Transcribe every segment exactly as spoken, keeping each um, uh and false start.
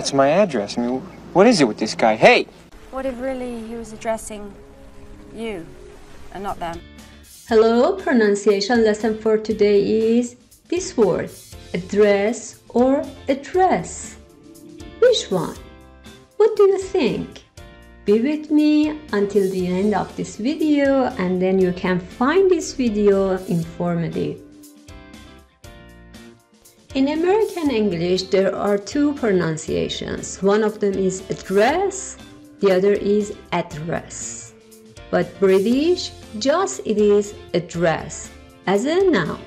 That's my address. I mean, what is it with this guy? Hey! What if really he was addressing you and not them? Hello, pronunciation lesson for today is this word, address or address. Which one? What do you think? Be with me until the end of this video and then you can find this video informative. In American English, there are two pronunciations. One of them is address, the other is address. But British, just it is address, as a noun.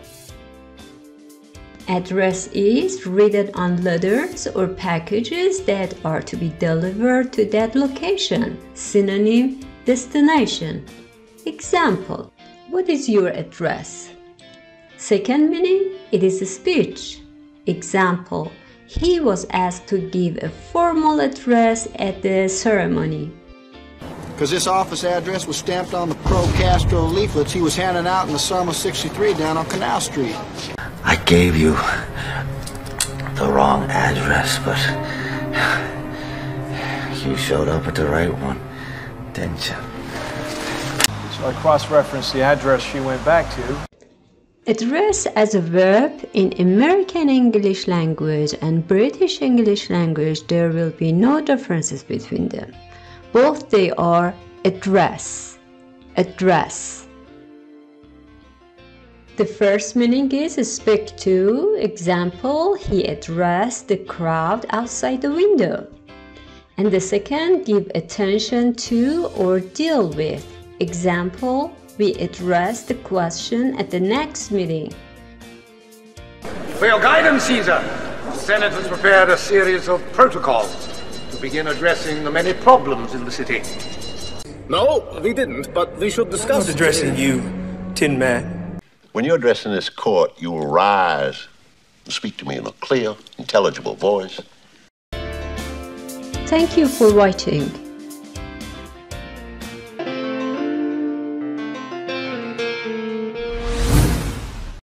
Address is written on letters or packages that are to be delivered to that location. Synonym, destination. Example, what is your address? Second meaning, it is a speech. Example, he was asked to give a formal address at the ceremony. Because this office address was stamped on the pro-Castro leaflets he was handing out in the summer of sixty-three down on Canal Street. I gave you the wrong address, but you showed up at the right one, didn't you? So I cross-referenced the address she went back to. Address as a verb in American English language and British English language, there will be no differences between them. Both they are address, address. The first meaning is speak to. Example, he addressed the crowd outside the window. And the second, give attention to or deal with. Example, we address the question at the next meeting. For your guidance, Caesar, the Senate has prepared a series of protocols to begin addressing the many problems in the city. No, we didn't, but we should discuss it. Addressing you, Tin Man. When you're addressing this court, you will rise and speak to me in a clear, intelligible voice. Thank you for watching.